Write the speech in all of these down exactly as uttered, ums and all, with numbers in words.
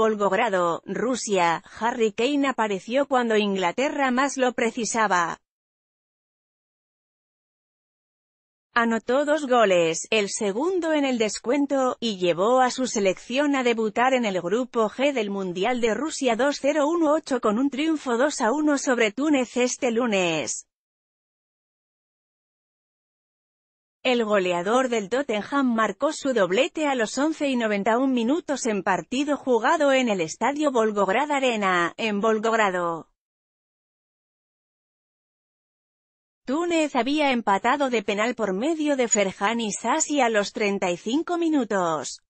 Volgogrado, Rusia, Harry Kane apareció cuando Inglaterra más lo precisaba. Anotó dos goles, el segundo en el descuento, y llevó a su selección a debutar en el Grupo G del Mundial de Rusia dos mil dieciocho con un triunfo dos a uno sobre Túnez este lunes. El goleador del Tottenham marcó su doblete a los once y noventa y uno minutos en partido jugado en el Estadio Volgograd Arena, en Volgogrado. Túnez había empatado de penal por medio de Ferjani Sassi a los treinta y cinco minutos.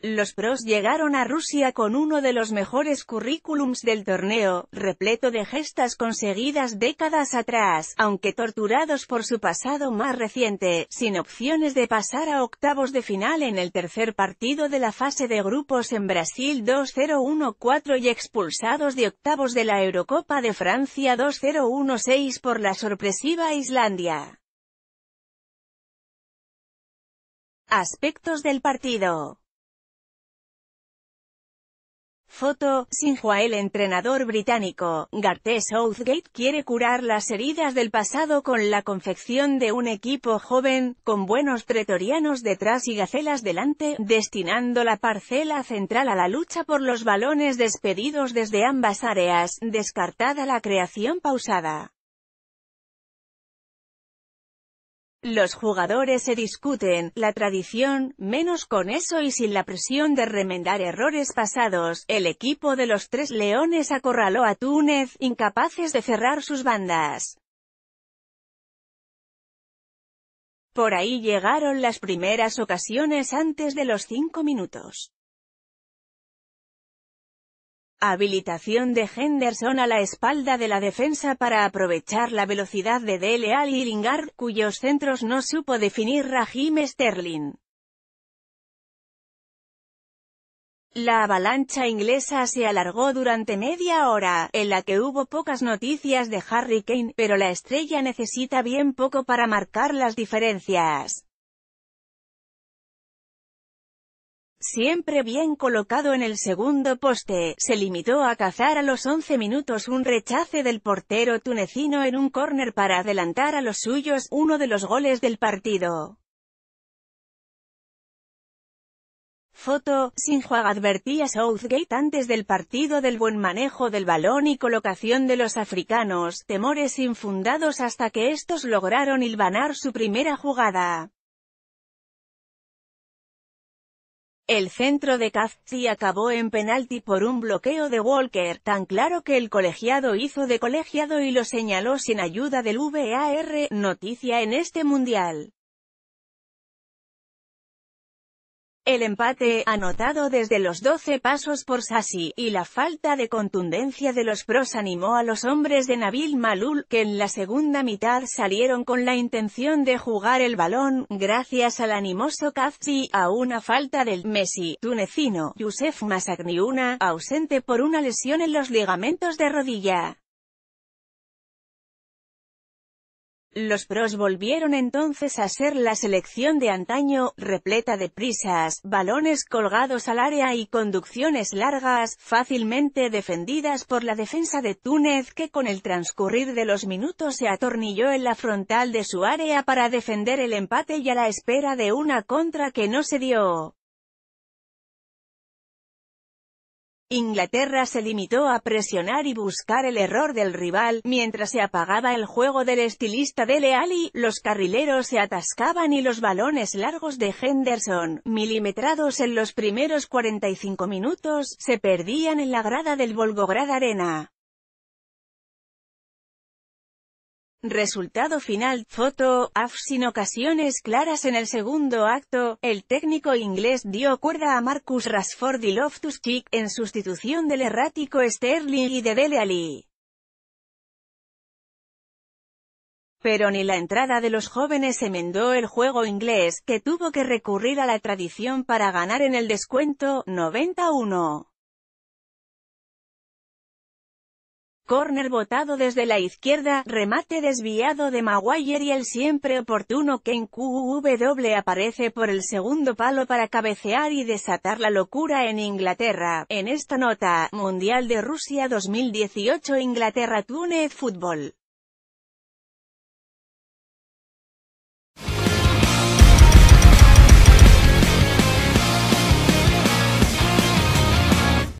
Los pros llegaron a Rusia con uno de los mejores currículums del torneo, repleto de gestas conseguidas décadas atrás, aunque torturados por su pasado más reciente, sin opciones de pasar a octavos de final en el tercer partido de la fase de grupos en Brasil dos cero uno cuatro y expulsados de octavos de la Eurocopa de Francia dos cero uno seis por la sorpresiva Islandia. Aspectos del partido. Foto, Xinhua. El entrenador británico, Gareth Southgate, quiere curar las heridas del pasado con la confección de un equipo joven, con buenos pretorianos detrás y gacelas delante, destinando la parcela central a la lucha por los balones despedidos desde ambas áreas, descartada la creación pausada. Los jugadores se discuten la tradición, menos con eso y sin la presión de remendar errores pasados. El equipo de los Tres Leones acorraló a Túnez, incapaces de cerrar sus bandas. Por ahí llegaron las primeras ocasiones antes de los cinco minutos. Habilitación de Henderson a la espalda de la defensa para aprovechar la velocidad de Dele Alli y Lingard, cuyos centros no supo definir Raheem Sterling. La avalancha inglesa se alargó durante media hora, en la que hubo pocas noticias de Harry Kane, pero la estrella necesita bien poco para marcar las diferencias. Siempre bien colocado en el segundo poste, se limitó a cazar a los once minutos un rechace del portero tunecino en un córner para adelantar a los suyos, uno de los goles del partido. Foto, Xinhua. Advertía Southgate antes del partido del buen manejo del balón y colocación de los africanos, temores infundados hasta que estos lograron hilvanar su primera jugada. El centro de Kafzi acabó en penalti por un bloqueo de Walker, tan claro que el colegiado hizo de colegiado y lo señaló sin ayuda del V A R, noticia en este mundial. El empate, anotado desde los doce pasos por Sassi, y la falta de contundencia de los pros animó a los hombres de Nabil Malul, que en la segunda mitad salieron con la intención de jugar el balón, gracias al animoso Kafzi, a una falta del Messi tunecino, Youssef Msakni, una, ausente por una lesión en los ligamentos de rodilla. Los pros volvieron entonces a ser la selección de antaño, repleta de prisas, balones colgados al área y conducciones largas, fácilmente defendidas por la defensa de Túnez, que con el transcurrir de los minutos se atornilló en la frontal de su área para defender el empate y a la espera de una contra que no se dio. Inglaterra se limitó a presionar y buscar el error del rival, mientras se apagaba el juego del estilista Dele Alli, los carrileros se atascaban y los balones largos de Henderson, milimetrados en los primeros cuarenta y cinco minutos, se perdían en la grada del Volgograd Arena. Resultado final, foto, A F. Sin ocasiones claras en el segundo acto, el técnico inglés dio cuerda a Marcus Rashford y Loftus-Cheek, en sustitución del errático Sterling y de Dele Alli. Pero ni la entrada de los jóvenes enmendó el juego inglés, que tuvo que recurrir a la tradición para ganar en el descuento, noventa a uno. Córner botado desde la izquierda, remate desviado de Maguire y el siempre oportuno Kane Q V aparece por el segundo palo para cabecear y desatar la locura en Inglaterra. En esta nota, Mundial de Rusia dos mil dieciocho Inglaterra-Túnez Fútbol.